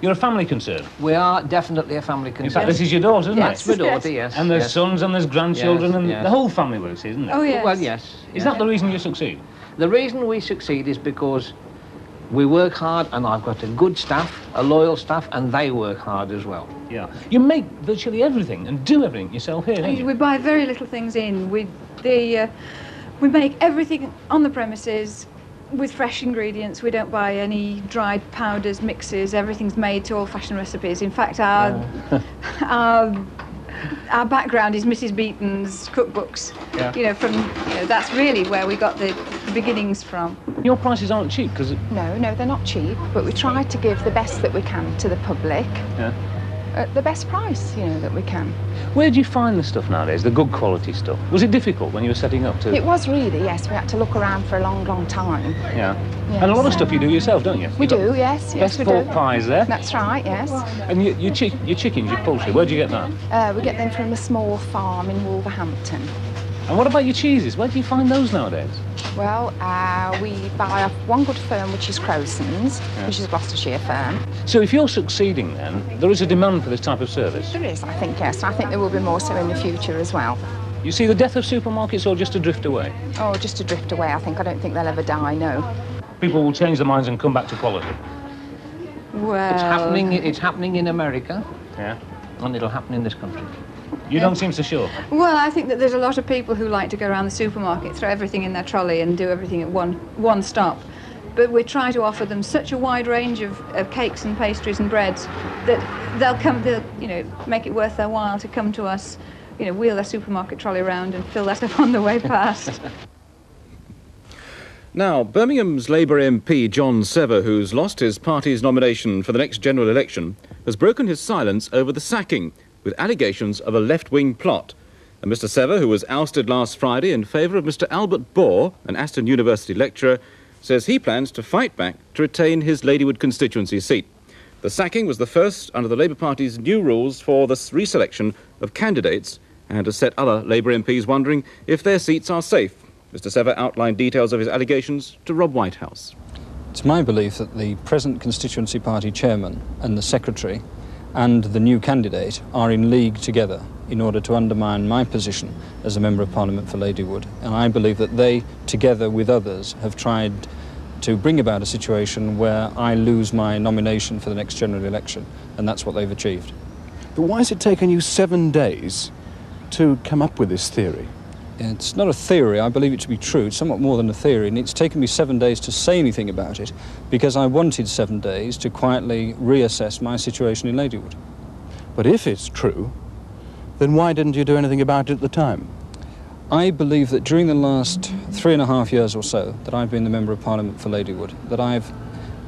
You're a family concern. We are definitely a family concern. In fact, this is your daughter, isn't yes, it? Yes, my daughter, yes. And there's yes. sons and there's grandchildren yes, and yes. the whole family works, isn't it? Oh, yes. Well, yes. Is yes. that the reason you succeed? The reason we succeed is because we work hard, and I've got a good staff, a loyal staff, and they work hard as well. Yeah. You make virtually everything and do everything yourself here, don't you? We buy very little things in. We, the, uh, we make everything on the premises, with fresh ingredients. We don't buy any dried powders, mixes. Everything's made to old-fashioned recipes. In fact, our, yeah. our our background is Missus Beaton's cookbooks. Yeah. You know, from you know, that's really where we got the beginnings from. Your prices aren't cheap, because it... no, no, they're not cheap. But we try to give the best that we can to the public. Yeah. At the best price, you know, that we can. Where do you find the stuff nowadays, the good quality stuff? Was it difficult when you were setting up to...? It was really, yes. We had to look around for a long, long time. Yeah. Yes. And a lot of stuff you do yourself, don't you? We You've do, yes. Yes, best we pork do. pies there. That's right, yes. And you, you chi your chickens, your poultry, where do you get that? Uh, we get them from a small farm in Wolverhampton. And what about your cheeses? Where do you find those nowadays? Well, uh, we buy off one good firm, which is Crowson's, yeah. which is a Gloucestershire firm. So if you're succeeding then, there is a demand for this type of service? There is, I think, yes. I think there will be more so in the future as well. You see the death of supermarkets or just to drift away? Oh, just to drift away, I think. I don't think they'll ever die, no. People will change their minds and come back to quality? Well... It's happening, it's happening in America. Yeah. And it'll happen in this country. You don't seem so sure. Well, I think that there's a lot of people who like to go around the supermarket, throw everything in their trolley and do everything at one, one stop. But we try to offer them such a wide range of, of cakes and pastries and breads that they'll come, they'll, you know, make it worth their while to come to us, you know, wheel their supermarket trolley around and fill that up on the way past. Now, Birmingham's Labour M P John Sevier, who's lost his party's nomination for the next general election, has broken his silence over the sacking, with allegations of a left-wing plot. And Mr Sevier, who was ousted last Friday in favour of Mr Albert Bohr, an Aston University lecturer, says he plans to fight back to retain his Ladywood constituency seat. The sacking was the first under the Labour Party's new rules for the reselection of candidates and has set other Labour M Ps wondering if their seats are safe. Mr Sevier outlined details of his allegations to Rob Whitehouse. It's my belief that the present constituency party chairman and the secretary and the new candidate are in league together in order to undermine my position as a Member of Parliament for Ladywood. And I believe that they, together with others, have tried to bring about a situation where I lose my nomination for the next general election, and that's what they've achieved. But why has it taken you seven days to come up with this theory? It's not a theory. I believe it to be true. It's somewhat more than a theory, and it's taken me seven days to say anything about it because I wanted seven days to quietly reassess my situation in Ladywood. But if it's true, then why didn't you do anything about it at the time? I believe that during the last three and a half years or so that I've been the Member of Parliament for Ladywood, that I've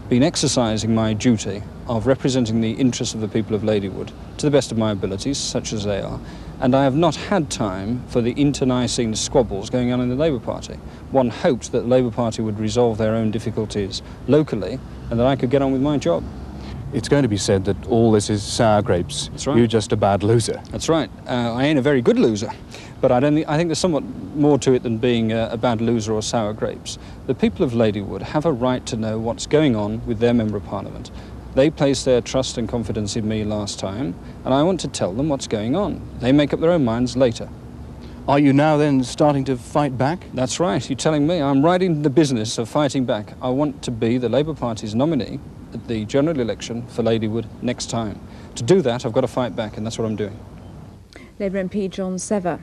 been exercising my duty of representing the interests of the people of Ladywood to the best of my abilities, such as they are, and I have not had time for the internecine squabbles going on in the Labour Party. One hoped that the Labour Party would resolve their own difficulties locally and that I could get on with my job. It's going to be said that all this is sour grapes. That's right. You're just a bad loser. That's right. Uh, I ain't a very good loser, but I don't think, I think there's somewhat more to it than being a, a bad loser or sour grapes. The people of Ladywood have a right to know what's going on with their Member of Parliament. They placed their trust and confidence in me last time, and I want to tell them what's going on. They make up their own minds later. Are you now then starting to fight back? That's right. You're telling me. I'm right in the business of fighting back. I want to be the Labour Party's nominee at the general election for Ladywood next time. To do that, I've got to fight back, and that's what I'm doing. Labour M P John Sever.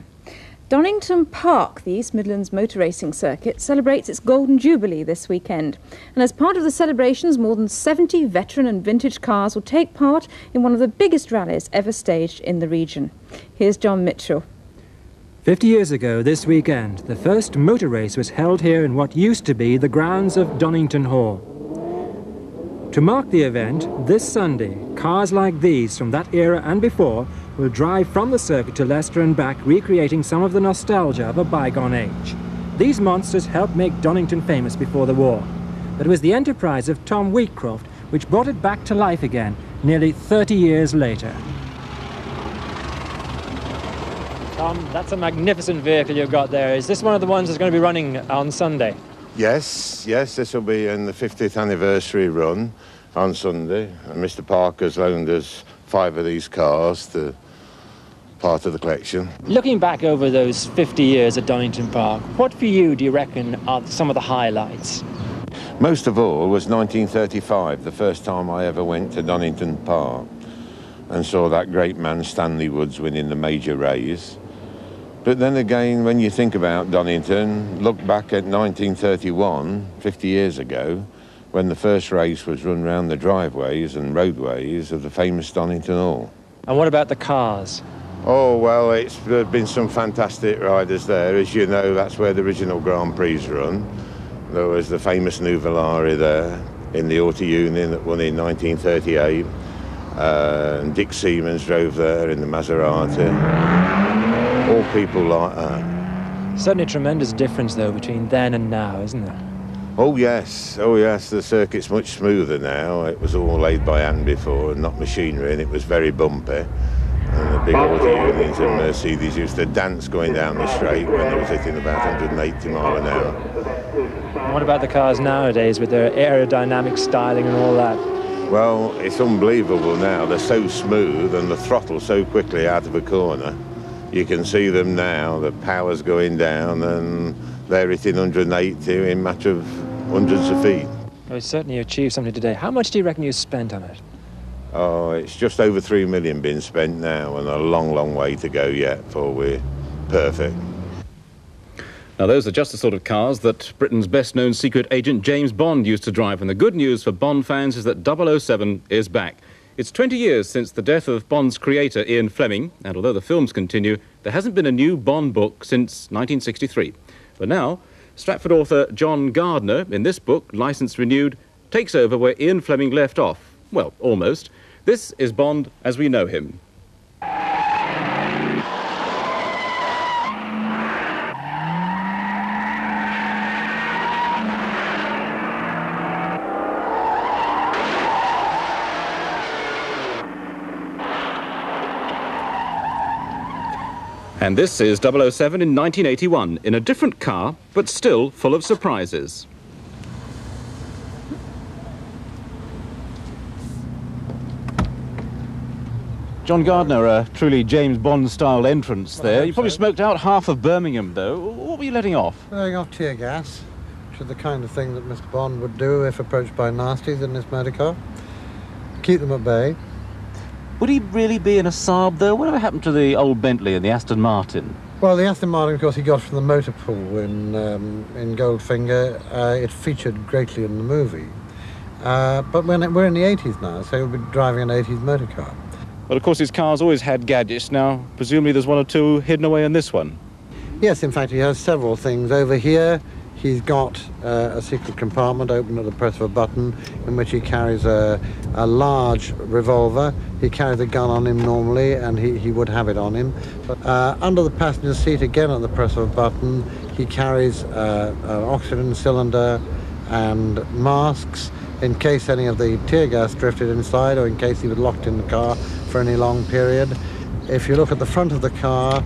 Donington Park, the East Midlands motor racing circuit, celebrates its Golden Jubilee this weekend. And as part of the celebrations, more than seventy veteran and vintage cars will take part in one of the biggest rallies ever staged in the region. Here's John Mitchell. Fifty years ago this weekend, the first motor race was held here in what used to be the grounds of Donington Hall. To mark the event, this Sunday, cars like these from that era and before will drive from the circuit to Leicester and back, recreating some of the nostalgia of a bygone age. These monsters helped make Donington famous before the war, but it was the enterprise of Tom Wheatcroft which brought it back to life again nearly thirty years later. Tom, that's a magnificent vehicle you've got there. Is this one of the ones that's going to be running on Sunday? Yes, yes, this will be in the fiftieth anniversary run on Sunday. And Mister Parker's loaned us five of these cars, the part of the collection. Looking back over those fifty years at Donington Park, what for you do you reckon are some of the highlights? Most of all was nineteen thirty-five, the first time I ever went to Donington Park and saw that great man Stanley Woods winning the major race. But then again, when you think about Donington, look back at nineteen thirty-one, fifty years ago, when the first race was run round the driveways and roadways of the famous Donington Hall. And what about the cars? Oh, well, it's there have been some fantastic riders there. As you know, that's where the original Grand Prix run. There was the famous Nuvolari there in the Auto Union that won in nineteen thirty-eight. Uh, and Dick Siemens drove there in the Maserati. All people like that. Certainly a tremendous difference, though, between then and now, isn't there? Oh, yes. Oh, yes. The circuit's much smoother now. It was all laid by hand before and not machinery, and it was very bumpy. And the big Auto Unions and Mercedes used to dance going down the straight when they was hitting about one hundred and eighty mile an hour. And what about the cars nowadays with their aerodynamic styling and all that? Well, it's unbelievable now. They're so smooth and the throttle so quickly out of a corner. You can see them now, the power's going down and they're hitting one hundred and eighty in a matter of hundreds of feet. Well, it's certainly achieved something today. How much do you reckon you spent on it? Oh, it's just over three million been spent now and a long, long way to go yet before we're perfect. Now, those are just the sort of cars that Britain's best-known secret agent James Bond used to drive, and the good news for Bond fans is that double oh seven is back. It's twenty years since the death of Bond's creator, Ian Fleming, and although the films continue, there hasn't been a new Bond book since nineteen sixty-three. But now, Stratford author John Gardner, in this book, Licence Renewed, takes over where Ian Fleming left off. Well, almost. This is Bond as we know him. And this is double oh seven in nineteen eighty-one, in a different car, but still full of surprises. John Gardner, a truly James Bond-style entrance there. You probably smoked out half of Birmingham, though. What were you letting off? Letting off tear gas, which is the kind of thing that Mister Bond would do if approached by nasties in his motorcar. Keep them at bay. Would he really be in a Saab, though? Whatever happened to the old Bentley and the Aston Martin? Well, the Aston Martin, of course, he got from the motor pool in, um, in Goldfinger. Uh, it featured greatly in the movie. Uh, but when it, we're in the eighties now, so we'll be driving an eighties motor car. Well, of course, his car's always had gadgets. Now, presumably there's one or two hidden away in this one. Yes, in fact, he has several things. Over here, he's got uh, a secret compartment open at the press of a button in which he carries a, a large revolver. He carries a gun on him normally, and he, he would have it on him. Uh, under the passenger seat, again at the press of a button, he carries uh, an oxygen cylinder and masks in case any of the tear gas drifted inside or in case he was locked in the car for any long period. If you look at the front of the car,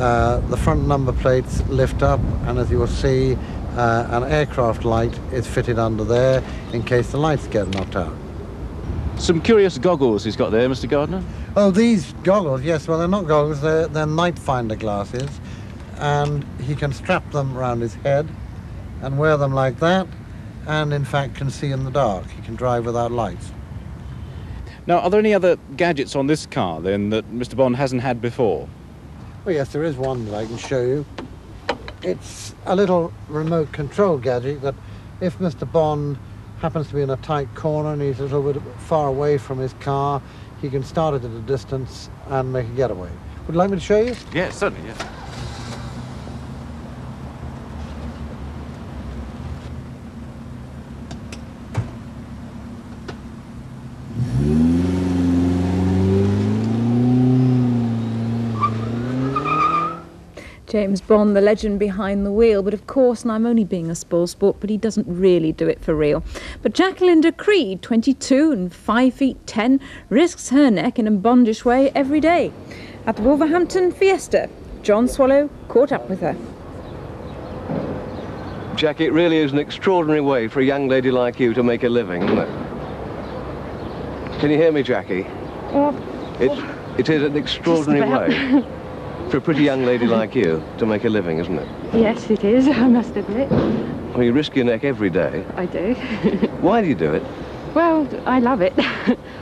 uh, the front number plates lift up, and as you will see, Uh, an aircraft light is fitted under there in case the lights get knocked out. Some curious goggles he's got there, Mister Gardner. Oh, these goggles, yes, well, they're not goggles, they're, they're night finder glasses, and he can strap them around his head and wear them like that, and in fact can see in the dark. He can drive without lights. Now, are there any other gadgets on this car, then, that Mister Bond hasn't had before? Well, yes, there is one that I can show you. It's a little remote control gadget that if Mister Bond happens to be in a tight corner and he's a little bit far away from his car, he can start it at a distance and make a getaway. Would you like me to show you? Yeah, certainly, yeah. James Bond, the legend behind the wheel, but of course, and I'm only being a spoil sport, but he doesn't really do it for real. But Jacqueline de Creed, twenty-two and five feet ten, risks her neck in a Bondish way every day. At the Wolverhampton Fiesta, John Swallow caught up with her. Jack, it really is an extraordinary way for a young lady like you to make a living, isn't it? Can you hear me, Jackie? Uh, it, it is an extraordinary way. For a pretty young lady like you to make a living, isn't it? Yes, it is, I must admit. Well, you risk your neck every day. I do. Why do you do it? Well, I love it.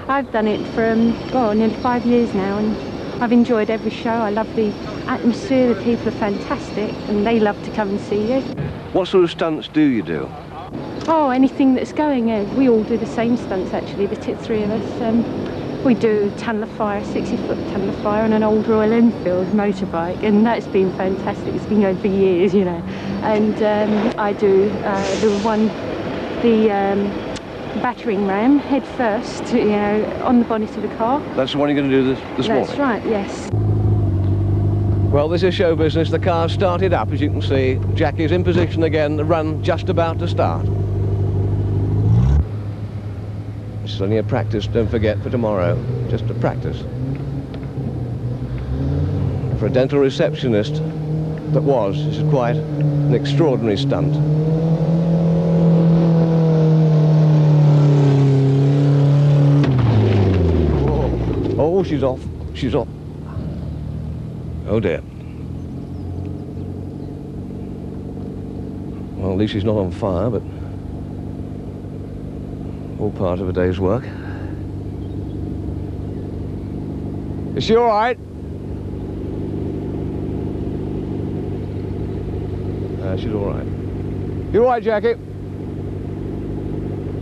I've done it for, um, well, nearly five years now, and I've enjoyed every show. I love the atmosphere, the people are fantastic, and they love to come and see you. What sort of stunts do you do? Oh, anything that's going. Uh, we all do the same stunts, actually, the t three of us. Um, We do Dunlop Fire, sixty foot Dunlop Fire on an old Royal Enfield motorbike, and that's been fantastic. It's been going for years, you know. And um, I do uh, the one, the um, battering ram, head first, you know, on the bonnet of the car. That's the one you're going to do this, this that's morning? That's right, yes. Well, this is show business. The car's started up, as you can see. Jackie's in position again, the run just about to start. It's only a practice, don't forget, for tomorrow. Just a practice. For a dental receptionist that was, this is quite an extraordinary stunt. Whoa. Oh, she's off. She's off. Oh, dear. Well, at least she's not on fire, but... all part of a day's work. Is she all right? Uh, she's all right. You all right, Jackie?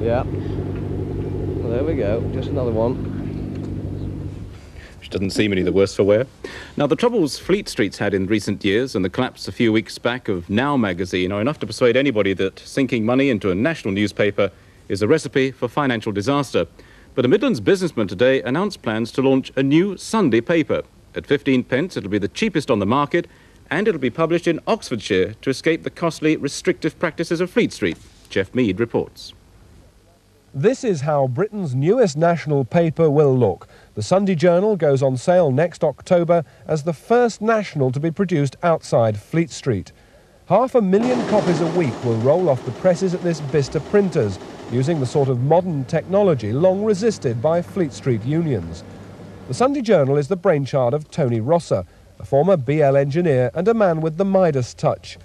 Yeah. Well, there we go. Just another one. Which doesn't seem any the worse for wear. Now, the troubles Fleet Street's had in recent years and the collapse a few weeks back of Now magazine are enough to persuade anybody that sinking money into a national newspaper is a recipe for financial disaster. But a Midlands businessman today announced plans to launch a new Sunday paper. At fifteen pence, it'll be the cheapest on the market, and it'll be published in Oxfordshire to escape the costly, restrictive practices of Fleet Street. Jeff Mead reports. This is how Britain's newest national paper will look. The Sunday Journal goes on sale next October as the first national to be produced outside Fleet Street. Half a million copies a week will roll off the presses at this Bicester printers, using the sort of modern technology long resisted by Fleet Street unions. The Sunday Journal is the brainchild of Tony Rosser, a former B L engineer and a man with the Midas touch.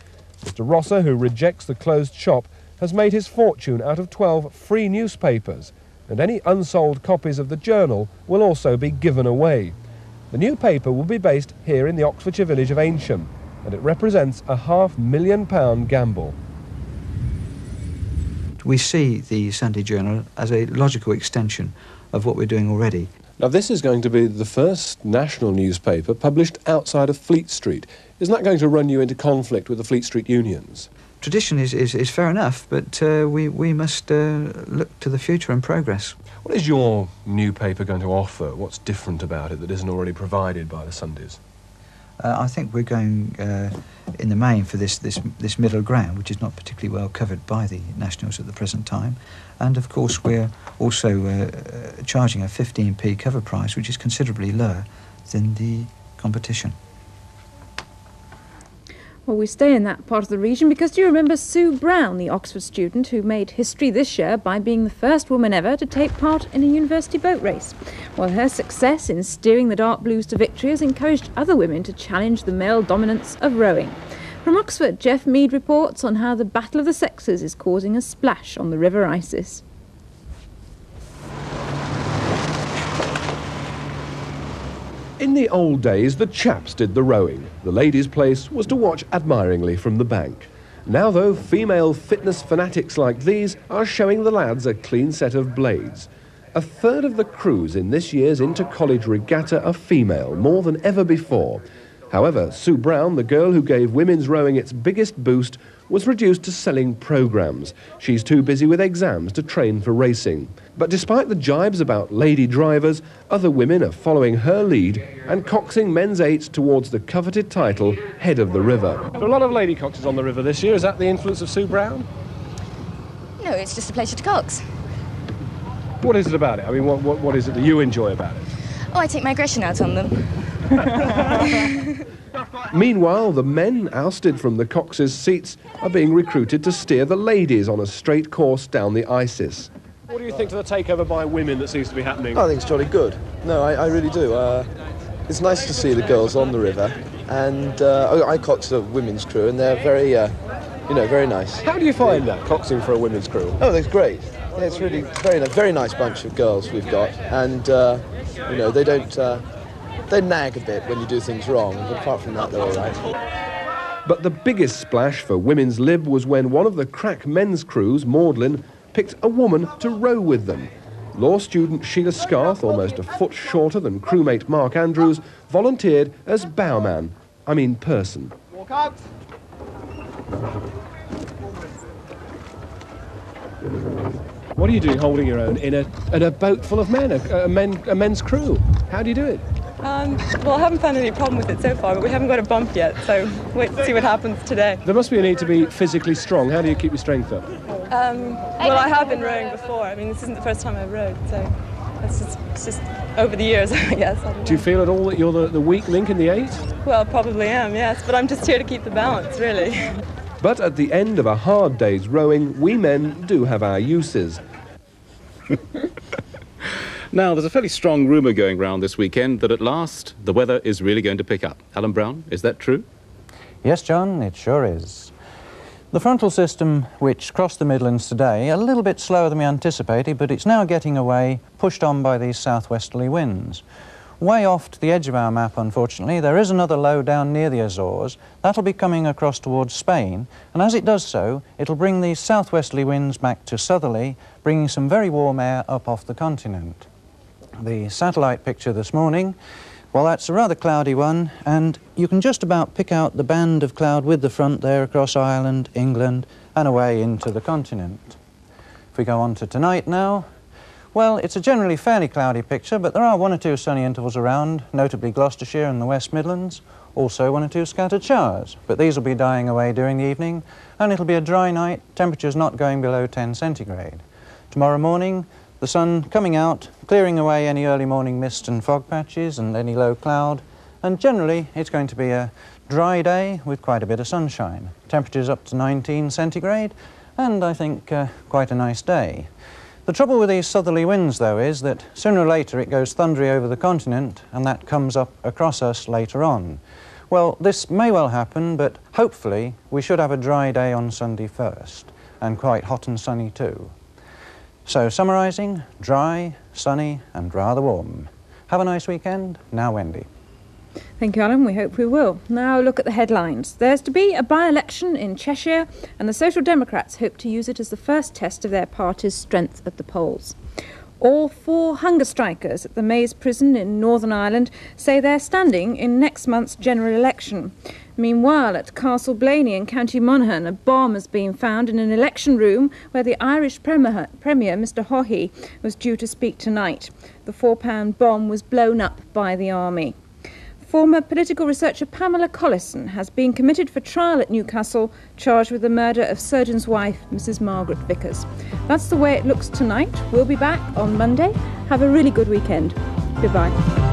Mister Rosser, who rejects the closed shop, has made his fortune out of twelve free newspapers. and any unsold copies of the journal will also be given away. The new paper will be based here in the Oxfordshire village of Aynsham, and it represents a half million pound gamble. We see the Sunday Journal as a logical extension of what we're doing already. Now, this is going to be the first national newspaper published outside of Fleet Street. Isn't that going to run you into conflict with the Fleet Street unions? Tradition is, is, is fair enough, but uh, we, we must uh, look to the future and progress. What is your new paper going to offer? What's different about it that isn't already provided by the Sundays? Uh, I think we're going, uh, in the main, for this, this, this middle ground, which is not particularly well covered by the Nationals at the present time. And, of course, we're also uh, charging a fifteen p cover price, which is considerably lower than the competition. Well, we stay in that part of the region because, do you remember Sue Brown, the Oxford student who made history this year by being the first woman ever to take part in a university boat race? Well, her success in steering the dark blues to victory has encouraged other women to challenge the male dominance of rowing. From Oxford, Jeff Mead reports on how the battle of the sexes is causing a splash on the River Isis. In the old days, the chaps did the rowing. The ladies' place was to watch admiringly from the bank. Now, though, female fitness fanatics like these are showing the lads a clean set of blades. A third of the crews in this year's inter-college regatta are female, more than ever before. However, Sue Brown, the girl who gave women's rowing its biggest boost, was reduced to selling programmes. She's too busy with exams to train for racing. But despite the jibes about lady drivers, other women are following her lead and coxing men's eights towards the coveted title, Head of the River. There are a lot of lady coxes on the river this year. Is that the influence of Sue Brown? No, it's just a pleasure to cox. What is it about it? I mean, what, what, what is it that you enjoy about it? Oh, I take my aggression out on them. Meanwhile, the men ousted from the coxes' seats are being recruited to steer the ladies on a straight course down the Isis. What do you think to the takeover by women that seems to be happening? I think it's jolly good. No, I, I really do. Uh, it's nice to see the girls on the river, and uh, I cox a women's crew, and they're very, uh, you know, very nice. How do you find that, coxing for a women's crew? Oh, that's great. Yeah, it's really very, very nice bunch of girls we've got, and uh, you know, they don't, uh, they nag a bit when you do things wrong. But apart from that, they're all right. But the biggest splash for women's lib was when one of the crack men's crews, Magdalen, picked a woman to row with them. Law student Sheila Scarth, almost a foot shorter than crewmate Mark Andrews, volunteered as bowman, I mean person. Walk out. What are you doing holding your own in a, in a boat full of men, a, a men, a men's crew? How do you do it? Um, well, I haven't found any problem with it so far, but we haven't got a bump yet, so wait to see what happens today. There must be a need to be physically strong. How do you keep your strength up? Um, well, I have been rowing before. I mean, this isn't the first time I've rowed, so it's just, it's just over the years, I guess. I don't know. Do you feel at all that you're the, the weak link in the eight? Well, I probably am, yes, but I'm just here to keep the balance, really. But at the end of a hard day's rowing, we men do have our uses. Now, there's a fairly strong rumour going round this weekend that at last the weather is really going to pick up. Alan Brown, is that true? Yes, John, it sure is. The frontal system, which crossed the Midlands today, a little bit slower than we anticipated, but it's now getting away, pushed on by these southwesterly winds. Way off to the edge of our map, unfortunately, there is another low down near the Azores. That'll be coming across towards Spain, and as it does so, it'll bring these southwesterly winds back to southerly, bringing some very warm air up off the continent. The satellite picture this morning, well, that's a rather cloudy one, and you can just about pick out the band of cloud with the front there across Ireland, England, and away into the continent. If we go on to tonight now, well, it's a generally fairly cloudy picture, but there are one or two sunny intervals around, notably Gloucestershire and the West Midlands, also one or two scattered showers, but these will be dying away during the evening, and it'll be a dry night, temperatures not going below ten centigrade. Tomorrow morning, the sun coming out, clearing away any early morning mist and fog patches and any low cloud, and generally it's going to be a dry day with quite a bit of sunshine. Temperatures up to nineteen centigrade, and I think uh, quite a nice day. The trouble with these southerly winds, though, is that sooner or later it goes thundery over the continent, and that comes up across us later on. Well, this may well happen, but hopefully we should have a dry day on Sunday first, and quite hot and sunny too. So summarising, dry, sunny and rather warm. Have a nice weekend. Now Wendy. Thank you, Alan. We hope we will. Now look at the headlines. There's to be a by-election in Cheshire and the Social Democrats hope to use it as the first test of their party's strength at the polls. All four hunger strikers at the Mays prison in Northern Ireland say they're standing in next month's general election. Meanwhile, at Castle Blaney in County Monaghan, a bomb has been found in an election room where the Irish Premier, Premier Mister Haughey, was due to speak tonight. The four pound bomb was blown up by the army. Former political researcher Pamela Collison has been committed for trial at Newcastle, charged with the murder of surgeon's wife, Missus Margaret Vickers. That's the way it looks tonight. We'll be back on Monday. Have a really good weekend. Goodbye.